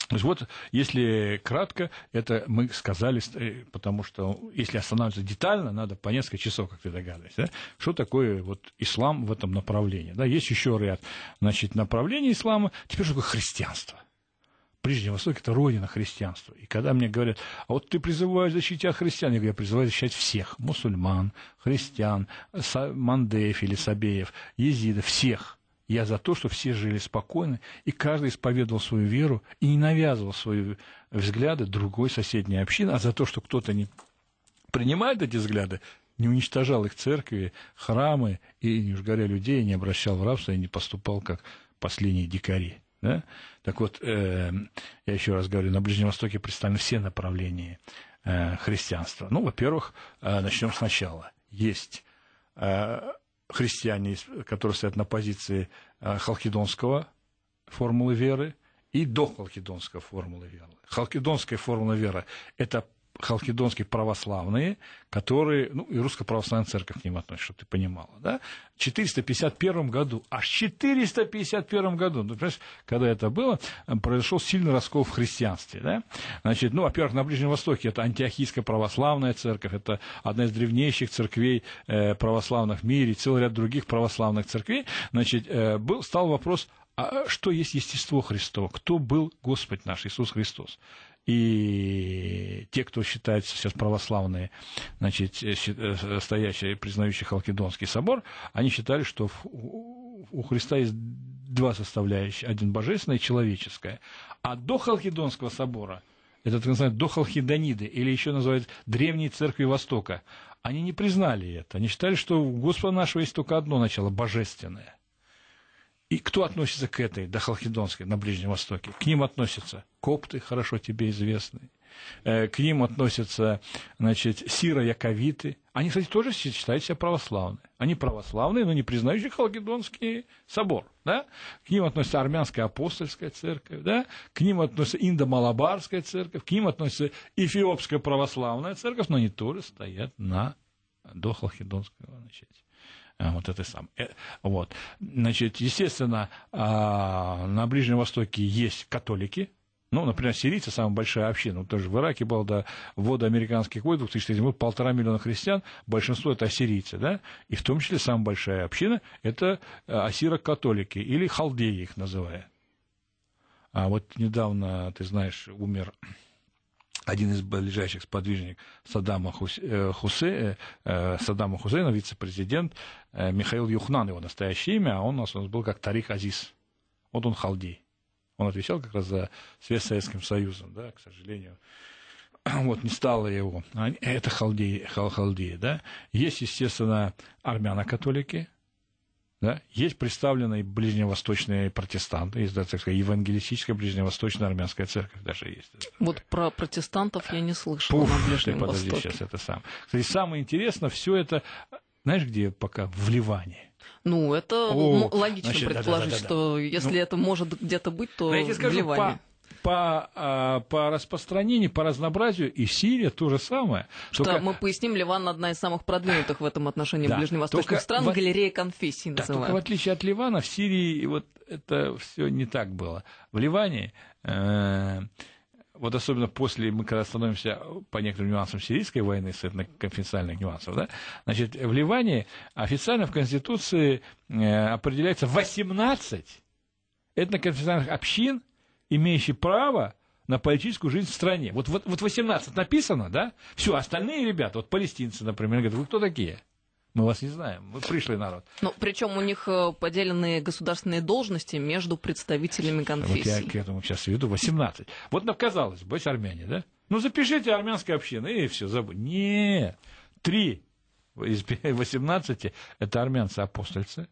То есть вот, если кратко, это мы сказали, потому что если останавливаться детально, надо по несколько часов, как ты догадываешься, да? Что такое вот ислам в этом направлении. Да? Есть еще ряд, значит, направлений ислама. Теперь что такое христианство? Ближний Восток – это родина христианства. И когда мне говорят, а вот ты призываешь защитить христиан, я говорю, я призываю защищать всех – мусульман, христиан, мандеев или сабеев, езидов, всех. Я за то, что все жили спокойно, и каждый исповедовал свою веру и не навязывал свои взгляды другой соседней общины, а за то, что кто-то не принимает эти взгляды, не уничтожал их церкви, храмы, и, не уж говоря, людей не обращал в рабство и не поступал как последние дикари. Да? Так вот, я еще раз говорю, на Ближнем Востоке представлены все направления христианства. Ну, во-первых, начнем сначала. Есть христиане, которые стоят на позиции халкидонского формулы веры и до халкидонской формулы веры. Халкидонская формула веры – это халкидонские православные, которые, ну, и Русская православная церковь к ним относится, чтобы ты понимала, да, в 451 году, аж в 451 году, ну, понимаешь, когда это было, произошел сильный раскол в христианстве, да, значит, ну, во-первых, на Ближнем Востоке это антиохийская православная церковь, это одна из древнейших церквей православных в мире, целый ряд других православных церквей, значит, стал вопрос, а что есть естество Христово, кто был Господь наш Иисус Христос. И те, кто считается сейчас православные, значит, стоящие, признающие Халкидонский собор, они считали, что у Христа есть два составляющих, один божественный и человеческое. А до Халкидонского собора, это так называют дохалхидониды, или еще называют древние церкви Востока, они не признали это, они считали, что у Господа нашего есть только одно начало, божественное. И кто относится к этой, до Халкидонской, на Ближнем Востоке? К ним относятся копты, хорошо тебе известные. К ним относятся, значит, сиро-яковиты. Они, кстати, тоже считают себя православными. Они православные, но не признающие Халкидонский собор. Да? К ним относится Армянская апостольская церковь, да? К ним относится Индо-Малабарская церковь, к ним относится Эфиопская православная церковь, но они тоже стоят на дохалхидонского начала. Вот это сам. Вот. Значит, естественно, на Ближнем Востоке есть католики. Ну, например, сирийцы, самая большая община. Вот тоже в Ираке было до ввода американских войн, 2003 год, 1,5 миллиона христиан, большинство это ассирийцы, да, и в том числе самая большая община это ассиро-католики, или халдеи их называют. А вот недавно, ты знаешь, умер один из ближайших сподвижников Саддама Хусейна, вице-президент Михаил Юхнан, его настоящее имя, а он у нас был как Тарик Азиз. Вот он халдей. Он отвечал как раз за связь с Советским Союзом, да, к сожалению. Вот, не стало его. Это халдеи, да. Есть, естественно, армяно-католики, да? Есть представленные ближневосточные протестанты, есть, да, так сказать, евангелистическая ближневосточная армянская церковь даже есть. Вот про протестантов я не слышал на Ближнем Востоке. Подожди, сейчас это сам. Кстати, самое интересное, все это, знаешь, где пока? В Ливане. Ну, это логично, значит, предположить, да. Что если это может где-то быть, то я тебе скажу, в Ливане. По распространению, по разнообразию, и Сирия то же самое. Только... мы поясним, Ливан одна из самых продвинутых в этом отношении, да, ближневосточных стран, галерея конфессий называют. Да, в отличие от Ливана, в Сирии вот это все не так было. В Ливане, вот особенно после, мы когда становимся по некоторым нюансам сирийской войны, с конфиденциальных нюансов, да, значит, в Ливане официально в Конституции определяется 18 этноконфессиональных общин, имеющий право на политическую жизнь в стране. Вот 18 написано, да? Все, остальные ребята, вот палестинцы, например, говорят, вы кто такие? Мы вас не знаем, мы пришлый народ. Ну, причем у них поделены государственные должности между представителями конфессий. Вот я к этому сейчас веду, 18. Вот, казалось бы, армяне, да? Ну, запишите армянская община, и все, забудь. Нет, 3 из 18 – это армянцы-апостольцы.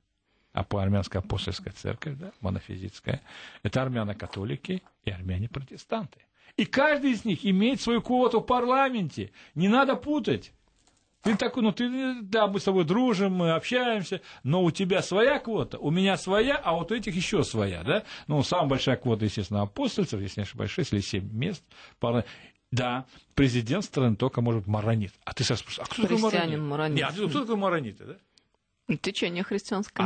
Армянская апостольская церковь, да, монофизитская, это армяно-католики и армяне-протестанты. И каждый из них имеет свою квоту в парламенте. Не надо путать. Ты такой, ну ты, да, мы с тобой дружим, мы общаемся, но у тебя своя квота, у меня своя, а вот у этих еще своя, да? Ну, самая большая квота, естественно, апостольцев, если не ошибаюсь, 6 или 7 мест. Да, президент страны только может маронит. А ты сейчас спрашиваешь, а кто такой маронит? Нет, а кто такой маронит, да? Течение христианское.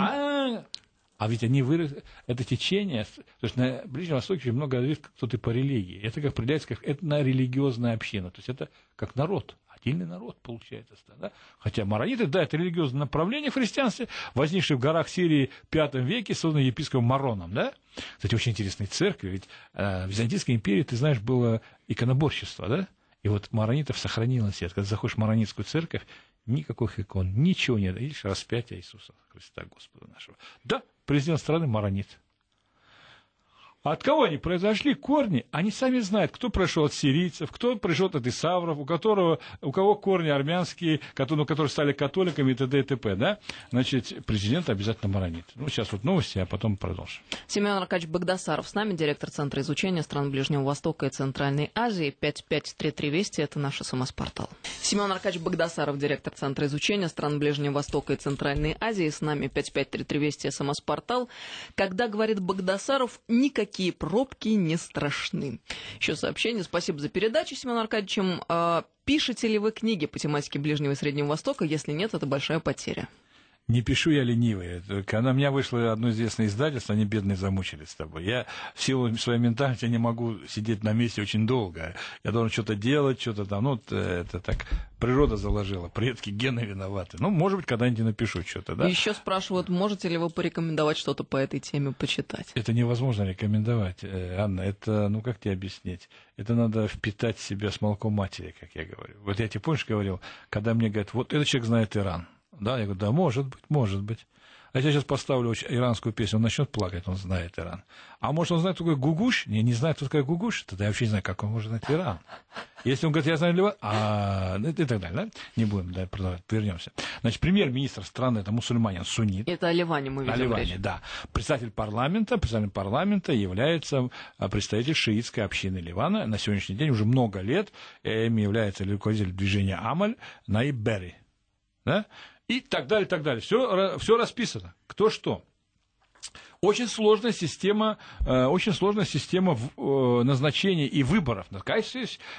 А ведь они выросли, это течение, то есть на Ближнем Востоке очень много говорит, кто ты по религии. Это как определяется, как этно-религиозная община, то есть это как народ, отдельный народ получается. Да? Хотя марониты, да, это религиозное направление в христианстве, возникшее в горах Сирии в V веке, созданное епископом Мароном. Да? Кстати, очень интересные церкви, ведь в Византийской империи, ты знаешь, было иконоборчество, да? И вот маронитов сохранилось. Когда заходишь в маронитскую церковь, никаких икон, ничего нет, видишь, распятие Иисуса Христа, Господа нашего. Да, президент страны маронит. От кого они произошли? Корни, они сами знают, кто пришел от сирийцев, кто пришел от исавров, у кого корни армянские, которые стали католиками и т.д. и т.п. Да? Значит, президент обязательно маронит. Ну, сейчас вот новости, а потом продолжим. Семен Аркадьевич Багдасаров с нами, директор Центра изучения стран Ближнего Востока и Центральной Азии. 5533 Вести, это наш СМС-портал. Семен Аркадьевич Багдасаров, директор Центра изучения стран Ближнего Востока и Центральной Азии. С нами 5533 Вести, СМС-портал. Когда говорит Багдасаров, никакие пробки не страшны. Еще сообщение. Спасибо за передачу, Семен Аркадьевич. Пишете ли вы книги по тематике Ближнего и Среднего Востока? Если нет, это большая потеря. Не пишу я ленивый. Когда у меня вышло одно известное издательство, они, бедные, замучились с тобой. Я в силу своей ментальности не могу сидеть на месте очень долго. Я должен что-то делать, что-то там. Ну, это так природа заложила. Предки, гены виноваты. Ну, может быть, когда-нибудь напишу что-то, да? Еще спрашивают, можете ли вы порекомендовать что-то по этой теме почитать? Это невозможно рекомендовать, Анна. Это, ну, как тебе объяснить? Это надо впитать в себя с молоком матери, как я говорю. Вот я тебе, помнишь, говорил, когда мне говорят, вот этот человек знает Иран. Да, я говорю, да, может быть, может быть. А я сейчас поставлю иранскую песню, он начнет плакать, он знает Иран. А может, он знает только Гугуш? Не знает, кто такой Гугуш, тогда я вообще не знаю, как он может знать Иран. Если он говорит, я знаю Ливан, и так далее, да? Не будем, да, продолжать, вернемся. Значит, премьер-министр страны, это мусульманин, суннит. Это о Ливане мы видим. О Ливане, да. Председатель парламента является представитель шиитской общины Ливана. На сегодняшний день уже много лет им является руководитель движения Амаль Наиб Берри. Да? И так далее, так далее. Все расписано. Кто что. Очень сложная система назначения и выборов.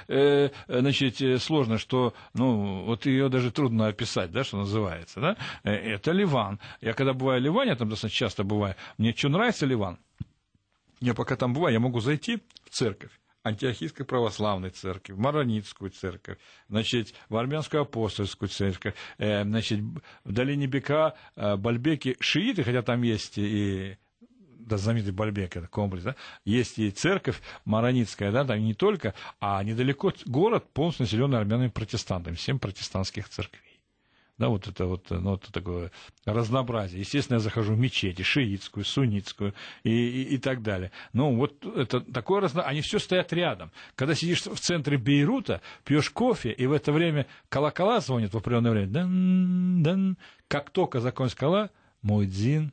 Значит, сложно, что, ну, вот ее даже трудно описать, да, что называется. Да? Это Ливан. Я когда бываю в Ливане, я там достаточно часто бываю, мне что нравится Ливан, я пока там бываю, я могу зайти в церковь. Антиохийской православной церкви, в Маронитскую церковь, значит, в Армянскую апостольскую церковь, значит, в долине Бека, Бальбеки, шииты, хотя там есть и да, знаменитый Бальбек, это комплекс, да, есть и церковь маронитская, да, там не только, а недалеко город полностью населен армянами протестантами, 7 протестантских церквей. Да, вот это такое разнообразие. Естественно, я захожу в мечети, шиитскую, суннитскую и так далее. Ну, вот это такое разнообразие. Они все стоят рядом. Когда сидишь в центре Бейрута, пьешь кофе, и в это время колокола звонят в определенное время. Дан-дан. Как только закончится колокола, муэдзин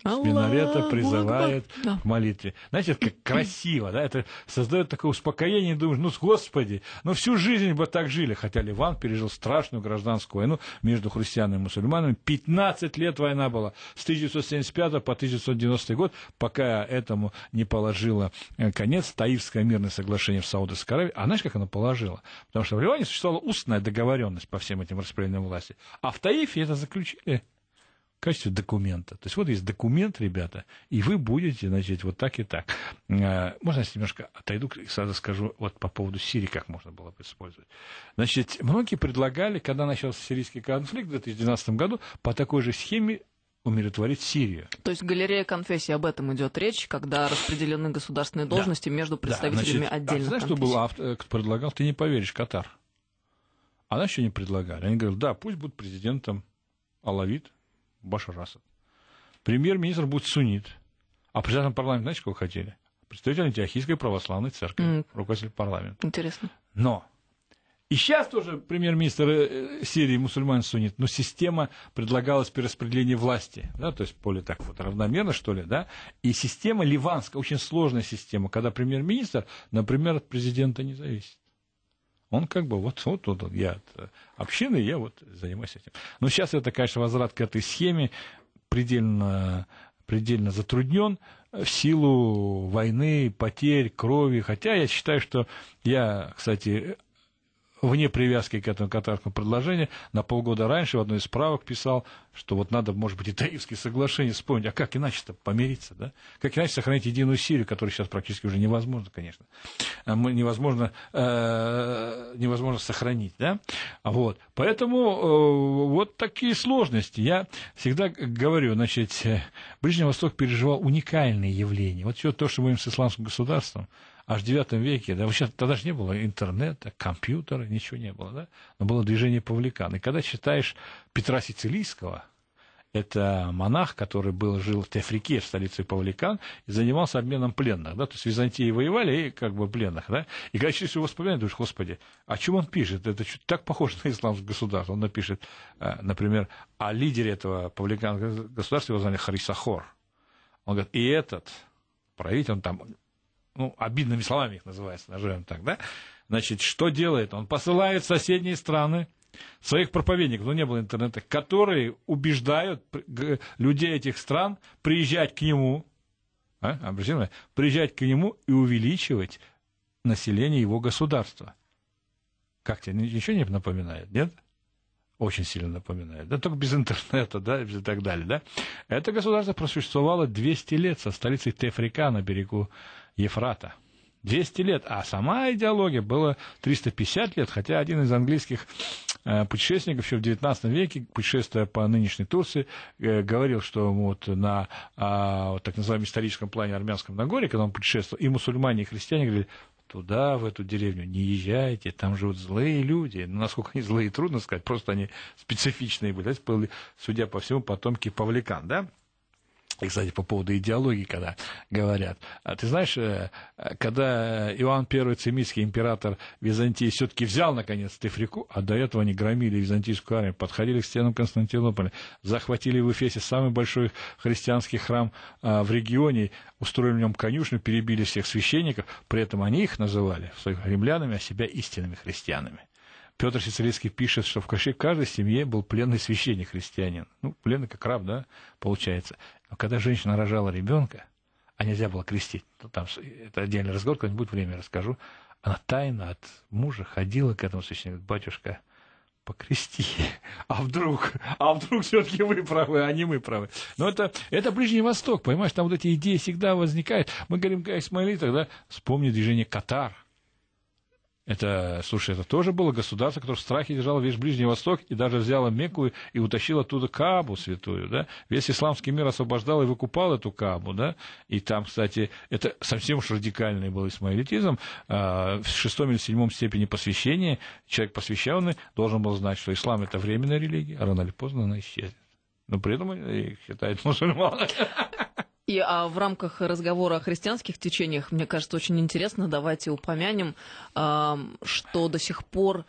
спинарета призывает к молитве. Знаете, это как красиво, да? Это создает такое успокоение, думаешь, ну, Господи, ну, всю жизнь бы так жили. Хотя Ливан пережил страшную гражданскую войну между христианами и мусульманами. 15 лет война была, с 1975 по 1990 год, пока этому не положило конец Таифское мирное соглашение в Саудовской Аравии. А знаешь, как оно положило? Потому что в Ливане существовала устная договоренность по всем этим распределениям власти. А в Таифе это заключили в качестве документа. То есть, вот есть документ, ребята, и вы будете, значит, вот так и так. Можно я немножко отойду и сразу скажу вот по поводу Сирии, как можно было бы использовать. Значит, многие предлагали, когда начался сирийский конфликт в 2012 году, по такой же схеме умиротворить Сирию. То есть галерея конфессий, об этом идет речь, когда распределены государственные должности между представителями, значит, отдельных конфессий. Знаешь, что автор предлагал? Ты не поверишь, Катар. Она еще не предлагали. Они говорят, да, пусть будет президентом алавит Башар Асад. Премьер-министр будет суннит. А председатель парламента, знаете, кого хотели? Представитель Антиохийской православной церкви, руководитель парламента. Интересно. Но и сейчас тоже премьер-министр Сирии мусульманин суннит, но система предлагалась перераспределение власти, да, то есть более так вот равномерно, что ли, да, и система ливанская, очень сложная система, когда премьер-министр, например, от президента не зависит. Он как бы вот я от общины, я вот занимаюсь этим. Но сейчас это, конечно, возврат к этой схеме предельно затруднен в силу войны, потерь, крови. Хотя я считаю, что я, кстати, вне привязки к этому катарскому предложению, на полгода раньше в одной из справок писал, что вот надо, может быть, и Таифские соглашения вспомнить. А как иначе-то помириться, да? Как иначе сохранить единую Сирию, которая сейчас практически уже невозможно, конечно. Невозможно сохранить, да? Вот. Поэтому вот такие сложности. Я всегда говорю, значит, Ближний Восток переживал уникальные явления. Вот все то, что мы им с исламским государством, аж в IX веке, да, сейчас, тогда же не было интернета, компьютера, ничего не было, да, но было движение павликан. И когда читаешь Петра Сицилийского, это монах, который жил в Тефрике, в столице павликан, и занимался обменом пленных, да, то есть Византии воевали и как бы пленных, да, и когда читаешь его вспоминания, думаешь, господи, о чем он пишет? Это так похоже на исламское государство. Он напишет, например, о лидере этого павликанского государства, его звали Харисахор. Он говорит, и этот правитель, он там... обидными словами их называется, назовем так, да? Значит, что делает? Он посылает в соседние страны своих проповедников, не было интернета, которые убеждают людей этих стран приезжать к нему, и увеличивать население его государства. Как тебе, ничего не напоминает, нет? Очень сильно напоминает, да, только без интернета, да, и так далее, да. Это государство просуществовало 200 лет со столицей Тефрика на берегу Ефрата. 200 лет, а сама идеология была 350 лет, хотя один из английских путешественников еще в XIX веке, путешествуя по нынешней Турции, говорил, что вот на так называемом историческом плане Армянском Нагорье, когда он путешествовал, и мусульмане, и христиане говорили, туда, в эту деревню не езжайте, там живут злые люди. Ну, насколько они злые, трудно сказать, просто они специфичные были, судя по всему, потомки павликан, да? И, кстати, по поводу идеологии, когда говорят. А ты знаешь, когда Иоанн I Циммийский, император Византии, все-таки взял, наконец, Тефрику, а до этого они громили византийскую армию, подходили к стенам Константинополя, захватили в Эфесе самый большой христианский храм в регионе, устроили в нем конюшню, перебили всех священников, при этом они их называли, своих римлянами, а себя истинными христианами. Петр Сицилийский пишет, что в каждой семье был пленный священник-христианин. Пленный как раб, да, получается. Но когда женщина рожала ребенка, а нельзя было крестить, там, это отдельный разговор, когда-нибудь время расскажу, она тайно от мужа ходила к этому священнику, говорит, батюшка, покрести, а вдруг все-таки вы правы, а не мы правы. Но это Ближний Восток, понимаешь, там вот эти идеи всегда возникают. Мы говорим о исмаилитах, да, вспомни движение Катар. Это тоже было государство, которое в страхе держало весь Ближний Восток и даже взяло Мекку и утащило оттуда Каабу святую, да? Весь исламский мир освобождал и выкупал эту Каабу, да? И там, кстати, это совсем уж радикальный был исмаилитизм. В шестом или седьмом степени посвящения человек посвященный должен был знать, что ислам – это временная религия, а рано или поздно она исчезнет. Но при этом их считают мусульманами. И в рамках разговора о христианских течениях, мне кажется, очень интересно, давайте упомянем, что до сих пор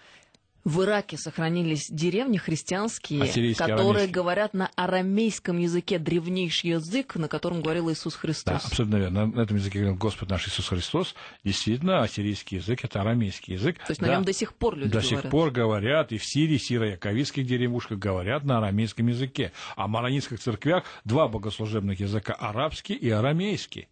в Ираке сохранились деревни христианские, которые говорят на арамейском языке, древнейший язык, на котором говорил Иисус Христос. Да, абсолютно верно. На этом языке говорил Господь наш Иисус Христос. Действительно, ассирийский язык – это арамейский язык. То есть на нем до сих пор люди говорят. До сих пор говорят, и в Сирии, сиро-яковитских деревушках говорят на арамейском языке. А в маронитских церквях два богослужебных языка – арабский и арамейский.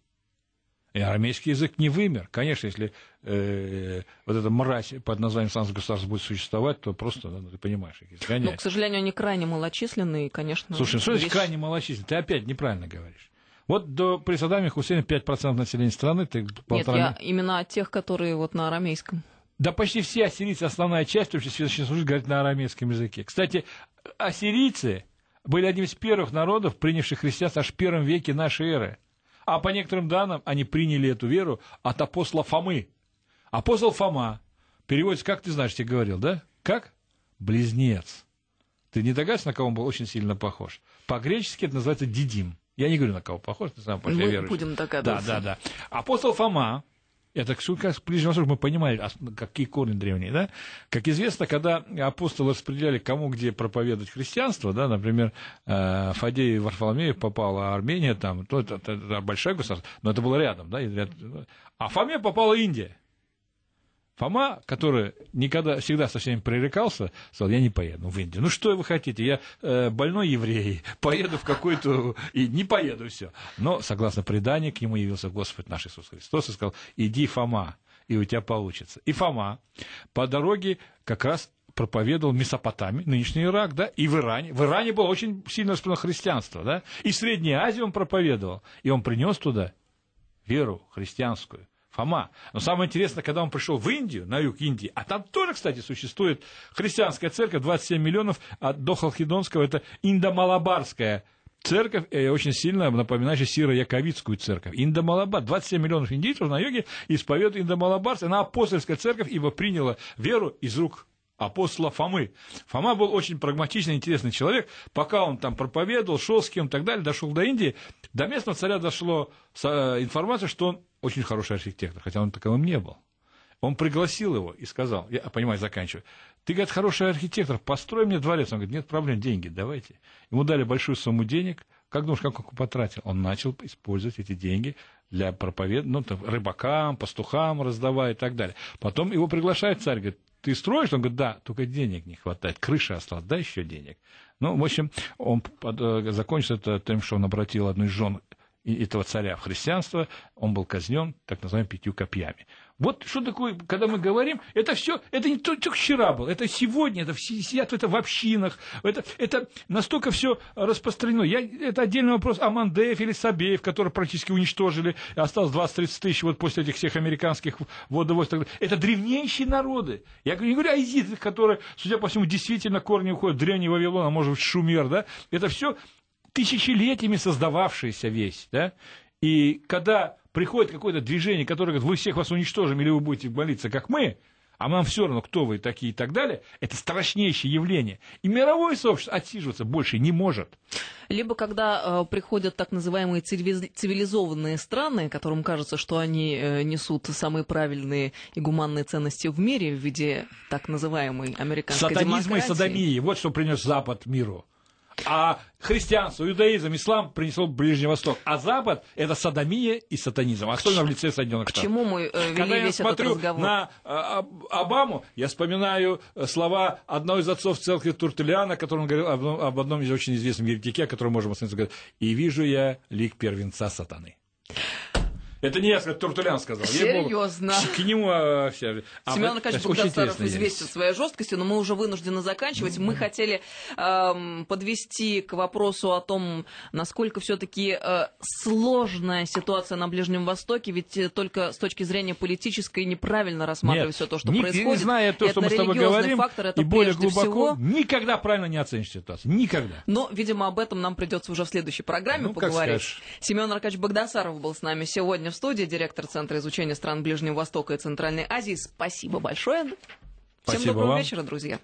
И арамейский язык не вымер. Конечно, если вот эта мразь под названием «Исламское государство» будет существовать, то просто, ты понимаешь, их изгоняют. Но, к сожалению, они крайне малочисленные, и, конечно... Слушай, что здесь крайне малочисленные? Ты опять неправильно говоришь. Вот при Саддаме Хусейне 5% населения страны... Нет, я именно от тех, которые вот на арамейском. Да почти все ассирийцы, основная часть, вообще священнослужителей, говорят на арамейском языке. Кстати, ассирийцы были одним из первых народов, принявших христианство аж в первом веке нашей эры. А по некоторым данным они приняли эту веру от апостола Фомы. Апостол Фома переводится, как ты знаешь, я тебе говорил, да? Как? Близнец. Ты не догадываешься, на кого он был очень сильно похож? По-гречески это называется дидим. Я не говорю, на кого похож, ты сам пошли верующий. Мы будем догадываться. Да. Апостол Фома, это как Ближний Восток, мы понимали, какие корни древние, да? Как известно, когда апостолы распределяли, кому где проповедовать христианство, да, например, Фадей и Варфоломеев попала Армения, там, то это большое государство, но это было рядом, да, а Фоме попала Индия. Фома, который никогда, всегда со всеми пререкался, сказал: я не поеду в Индию. Ну что вы хотите, я больной еврей, поеду в какую-то... и не поеду, все. Но, согласно преданию, к нему явился Господь наш Иисус Христос и сказал: иди, Фома, и у тебя получится. И Фома по дороге как раз проповедовал в Месопотамии, нынешний Ирак, да, и в Иране. В Иране было очень сильно распространено христианство, да, и в Средней Азии он проповедовал, и он принес туда веру христианскую. Фома. Но самое интересное, когда он пришел в Индию, на юг Индии, а там тоже, кстати, существует христианская церковь, 27 миллионов от Дохалхидонского, это индомалабарская церковь, очень сильно напоминающая сиро-яковицкую церковь. Индомалабар, 27 миллионов индийцев на юге исповедуют индомалабарцы, она апостольская церковь, ибо приняла веру из рук апостола Фомы. Фома был очень прагматичный, интересный человек. Пока он там проповедовал, шел с кем и так далее, дошел до Индии, до местного царя дошла информация, что он очень хороший архитектор, хотя он таковым не был. Он пригласил его и сказал, я понимаю, заканчиваю, ты, говорит, хороший архитектор, построй мне дворец. Он говорит: нет проблем, деньги давайте. Ему дали большую сумму денег. Как думаешь, как он потратил? Он начал использовать эти деньги для рыбакам, пастухам раздавая и так далее. Потом его приглашает царь, говорит: ты строишь? Он говорит: да, только денег не хватает, крыша осталась, да, еще денег. Ну, в общем, он закончил это тем, что он обратил одну из жен этого царя в христианство, он был казнен так называемыми 5 копьями. Вот что такое, когда мы говорим, это все, это не только вчера было, это сегодня, это все сидят в общинах, это настолько все распространено. Это отдельный вопрос Амандеев или Сабеев, которые практически уничтожили, осталось 20-30 тысяч вот после этих всех американских водовольств. Это древнейшие народы. Я не говорю о езидах, которые, судя по всему, действительно корни уходят в древний Вавилон, а может быть Шумер, да? Это все тысячелетиями создававшаяся вещь, да? И когда приходит какое-то движение, которое говорит: вы всех вас уничтожим, или вы будете молиться, как мы, а нам все равно, кто вы такие и так далее, это страшнейшее явление. И мировое сообщество отсиживаться больше не может. Либо когда приходят так называемые цивилизованные страны, которым кажется, что они несут самые правильные и гуманные ценности в мире в виде так называемой американской демократии. Сатанизма и садомии. Вот что принес Запад миру. А христианство, иудаизм, ислам принесло Ближний Восток. А Запад – это садомия и сатанизм, особенно в лице Соединенных Штатов. Почему мы вели весь этот разговор? Когда я смотрю на Обаму, я вспоминаю слова одного из отцов церкви Тортеллиана, который он говорил об одном из очень известных еретиков, о котором можем остановиться. «И вижу я лик первенца сатаны». Это не я сказал, Тортеллиан сказал. Серьезно. К нему вся... Семён Аркадьевич Богдасаров известен своей жесткостью, но мы уже вынуждены заканчивать. Мы хотели подвести к вопросу о том, насколько все-таки сложная ситуация на Ближнем Востоке, ведь только с точки зрения политической неправильно рассматривать все то, что происходит. Не зная то, что мы с тобой говорим, фактор, это и более глубоко, всего... никогда правильно не оценишь ситуацию. Никогда. Но, видимо, об этом нам придется уже в следующей программе поговорить. Семён Аркадьевич Богдасаров был с нами сегодня в студии, директор Центра изучения стран Ближнего Востока и Центральной Азии. Спасибо большое. Спасибо. Всем доброго вечера, друзья.